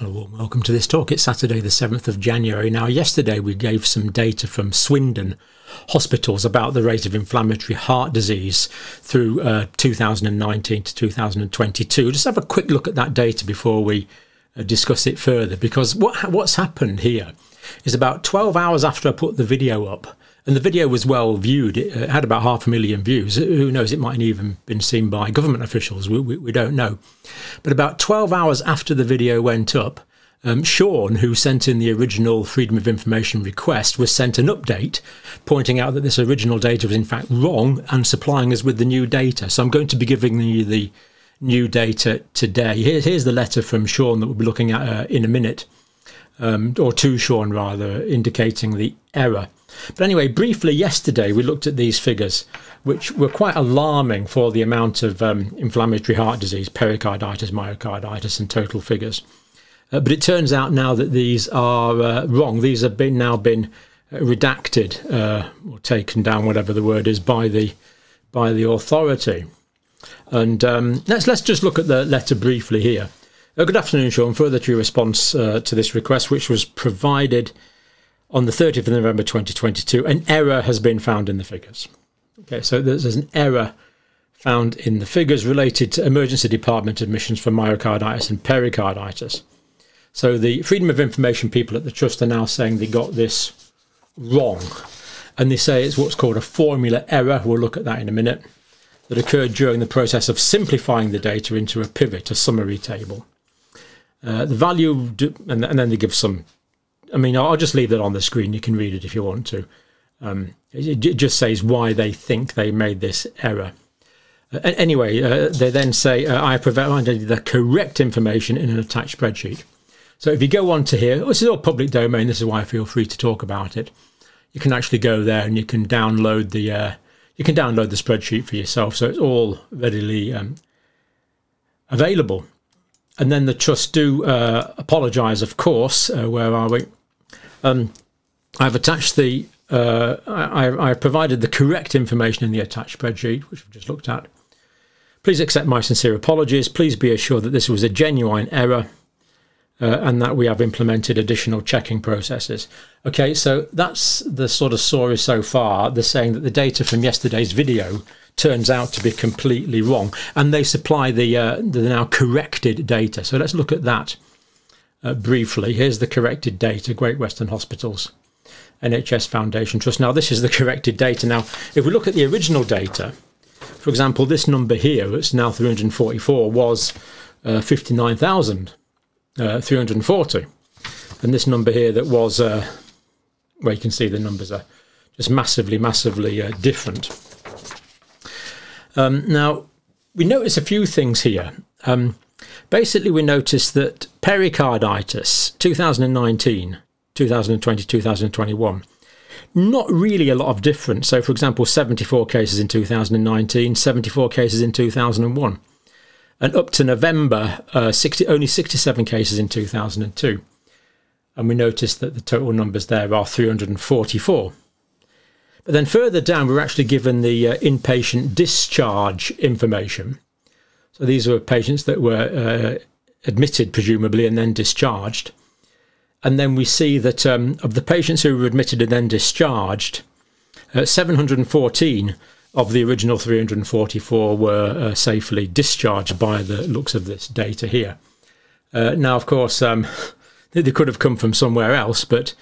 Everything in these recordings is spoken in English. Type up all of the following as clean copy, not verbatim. Welcome to this talk. It's Saturday the 7th of January. Now, yesterday we gave some data from Swindon hospitals about the rate of inflammatory heart disease through 2019 to 2022. Just have a quick look at that data before we discuss it further, because what's happened here is about 12 hours after I put the video up, and the video was well viewed, it had about 500,000 views. Who knows, it might have even been seen by government officials, we don't know. But about 12 hours after the video went up, Sean, who sent in the original Freedom of Information request, was sent an update pointing out that this original data was in fact wrong and supplying us with the new data. So I'm going to be giving you the new data today. Here's the letter from Sean that we'll be looking at in a minute. Or to Sean rather, indicating the error. But anyway, briefly yesterday we looked at these figures, which were quite alarming for the amount of inflammatory heart disease, pericarditis, myocarditis and total figures. But it turns out now that these are wrong. These have now been redacted or taken down, whatever the word is, by the authority. And let's just look at the letter briefly here. Good afternoon, Sean. Further to your response to this request, which was provided on the 30th of November 2022, an error has been found in the figures. Okay, so there's an error found in the figures related to emergency department admissions for myocarditis and pericarditis. So the Freedom of Information people at the Trust are now saying they got this wrong. And they say it's what's called a formula error. We'll look at that in a minute. That occurred during the process of simplifying the data into a pivot, a summary table. The value, and then they give some, I mean, I'll just leave that on the screen. You can read it if you want to. It just says why they think they made this error. Anyway, they then say, I provided the correct information in an attached spreadsheet. So if you go on to here, this is all public domain. This is why I feel free to talk about it. You can actually go there and you can download the, spreadsheet for yourself. So it's all readily available. And then the Trust do apologise, of course. Where are we? I've attached the... I provided the correct information in the attached spreadsheet, which we've just looked at. Please accept my sincere apologies. Please be assured that this was a genuine error and that we have implemented additional checking processes. Okay, so that's the sort of story so far. They're saying that the data from yesterday's video turns out to be completely wrong, and they supply the now corrected data. So let's look at that briefly. Here's the corrected data, Great Western Hospitals NHS Foundation Trust. Now this is the corrected data. Now if we look at the original data, for example, this number here, it's now 344, was 59,340, and this number here that was well, you can see the numbers are just massively different. Now, we notice a few things here. Basically, we notice that pericarditis, 2019, 2020, 2021, not really a lot of difference. So, for example, 74 cases in 2019, 74 cases in 2001. And up to November, only 67 cases in 2002. And we notice that the total numbers there are 344. But then further down, we're actually given the inpatient discharge information. So these were patients that were admitted, presumably, and then discharged. And then we see that of the patients who were admitted and then discharged, 714 of the original 344 were safely discharged by the looks of this data here. Now, of course, they could have come from somewhere else, but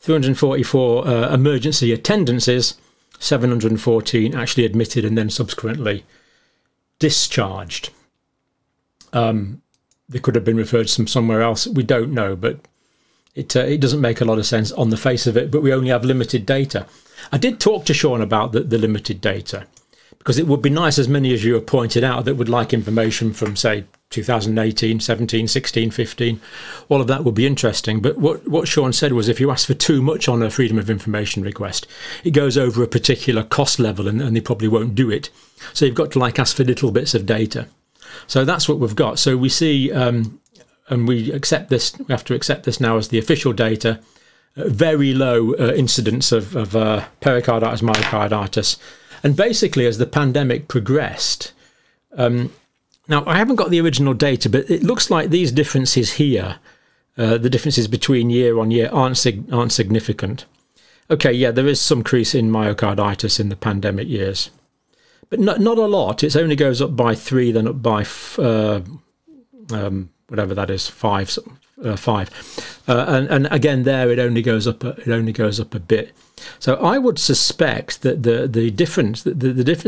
344 emergency attendances, 714 actually admitted and then subsequently discharged. They could have been referred from somewhere else. We don't know, but it doesn't make a lot of sense on the face of it, but we only have limited data. I did talk to Sean about the limited data, because it would be nice, as many as you have pointed out, that would like information from, say, 2018, 17, 16, 15, all of that would be interesting. But what Sean said was, if you ask for too much on a Freedom of Information request, it goes over a particular cost level and they probably won't do it. So you've got to like ask for little bits of data. So that's what we've got. So we see, and we accept this, we have to accept this now as the official data, very low incidence of pericarditis, myocarditis. And basically as the pandemic progressed, now, I haven't got the original data, but it looks like these differences here the differences between year on year aren't significant. Okay, yeah, there is some increase in myocarditis in the pandemic years, but not a lot. It only goes up by 3, then up by whatever that is, 5, and again there it only goes up. It only goes up a bit. So I would suspect that the difference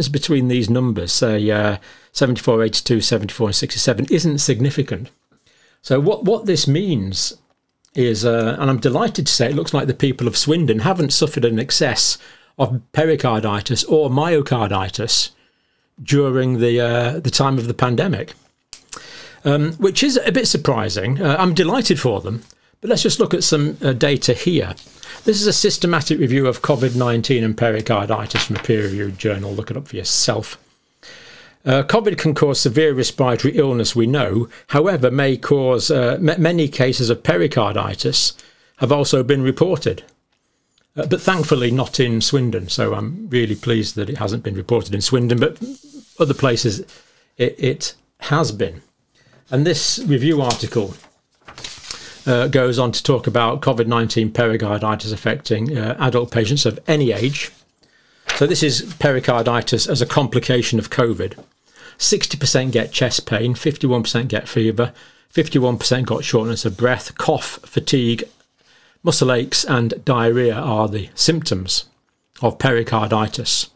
between these numbers, say 74, 82, 74, and 67, isn't significant. So what this means is, and I'm delighted to say, it looks like the people of Swindon haven't suffered an excess of pericarditis or myocarditis during the time of the pandemic. Which is a bit surprising. I'm delighted for them, but let's just look at some data here. This is a systematic review of COVID-19 and pericarditis from a peer-reviewed journal. Look it up for yourself. COVID can cause severe respiratory illness, we know. However, may cause many cases of pericarditis have also been reported, but thankfully not in Swindon. So I'm really pleased that it hasn't been reported in Swindon, but other places it has been. And this review article goes on to talk about COVID-19 pericarditis affecting adult patients of any age. So this is pericarditis as a complication of COVID. 60% get chest pain, 51% get fever, 51% got shortness of breath, cough, fatigue, muscle aches and diarrhea are the symptoms of pericarditis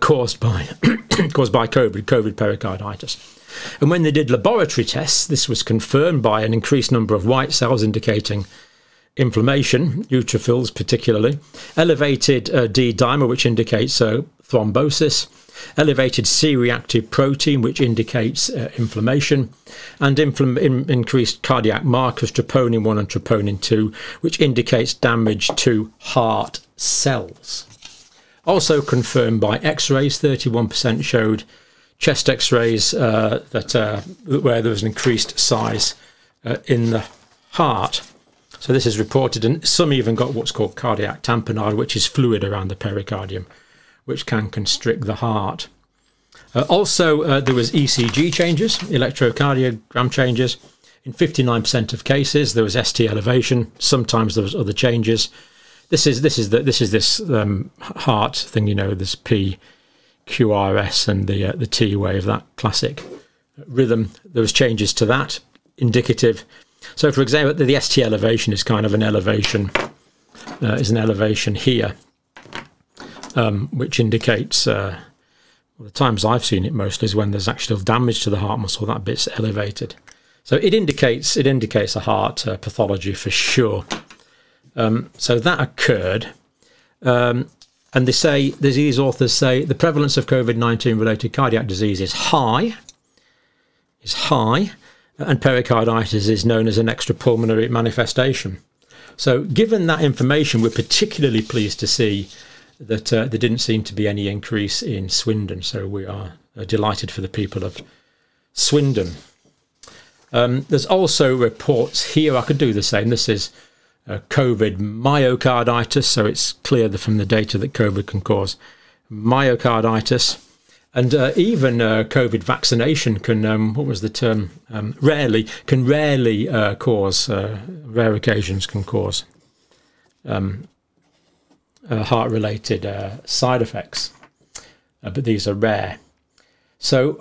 caused by COVID pericarditis. And when they did laboratory tests, this was confirmed by an increased number of white cells indicating inflammation, neutrophils particularly, elevated D-dimer, which indicates thrombosis, elevated C-reactive protein, which indicates inflammation, and increased cardiac markers, troponin 1 and troponin 2, which indicates damage to heart cells. Also confirmed by x-rays, 31% showed chest x-rays where there was an increased size in the heart. So this is reported, and some even got what's called cardiac tamponade, which is fluid around the pericardium, which can constrict the heart. Also, there was ECG changes, electrocardiogram changes. In 59% of cases, there was ST elevation. Sometimes there was other changes. This is this heart thing, you know, this P. QRS and the T wave, that classic rhythm. There was changes to that, indicative. So, for example, the ST elevation is kind of an elevation, here, which indicates, well, the times I've seen it mostly is when there's actual damage to the heart muscle. That bit's elevated, so it indicates a heart pathology for sure. So that occurred. And they say, these authors say, the prevalence of COVID-19 related cardiac disease is high, and pericarditis is known as an extrapulmonary manifestation. So given that information, we're particularly pleased to see that there didn't seem to be any increase in Swindon. So we are delighted for the people of Swindon. There's also reports here, I could do the same, this is COVID myocarditis, so it's clear from the data that COVID can cause myocarditis, and even COVID vaccination can, what was the term, rare occasions can cause heart-related side effects, but these are rare. So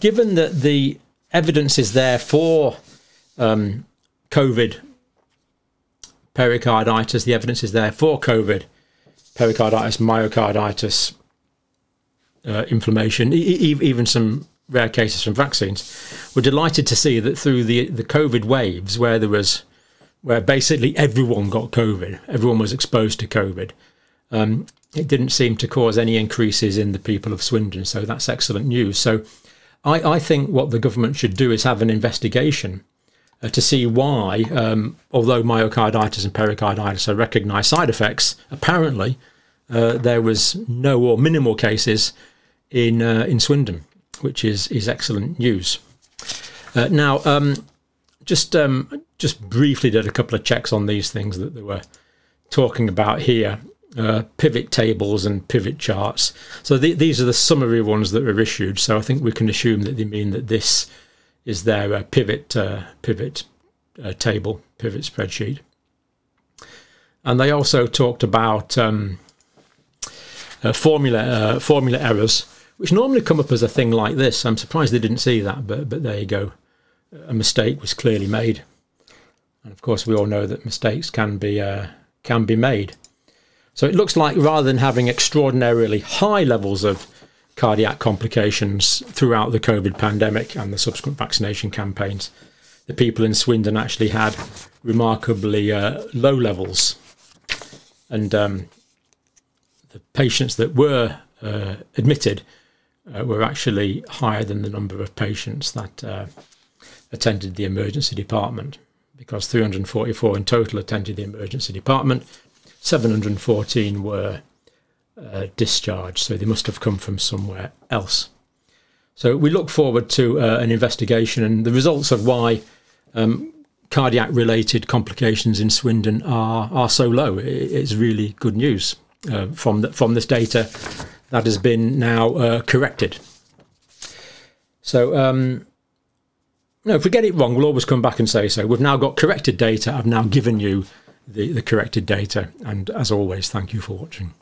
given that the evidence is there for COVID pericarditis, the evidence is there for COVID pericarditis, myocarditis, inflammation, even some rare cases from vaccines. We're delighted to see that through the COVID waves, where basically everyone got COVID, everyone was exposed to COVID, it didn't seem to cause any increases in the people of Swindon. So that's excellent news. So I think what the government should do is have an investigation to see why, although myocarditis and pericarditis are recognised side effects, apparently there was no or minimal cases in Swindon, which is excellent news. Now, just briefly did a couple of checks on these things that they were talking about here, pivot tables and pivot charts. So these are the summary ones that were issued. So I think we can assume that they mean that this is their pivot table, pivot spreadsheet. And they also talked about formula errors, which normally come up as a thing like this. I'm surprised they didn't see that, but there you go. A mistake was clearly made. And of course, we all know that mistakes can be made. So it looks like rather than having extraordinarily high levels of cardiac complications throughout the COVID pandemic and the subsequent vaccination campaigns, the people in Swindon actually had remarkably low levels. And the patients that were admitted were actually higher than the number of patients that attended the emergency department, because 344 in total attended the emergency department. 714 were discharged, so they must have come from somewhere else. So we look forward to an investigation and the results of why cardiac-related complications in Swindon are so low. It's really good news from this data that has been now corrected. So no, if we get it wrong, we'll always come back and say so. We've now got corrected data. I've now given you the corrected data. And as always, thank you for watching.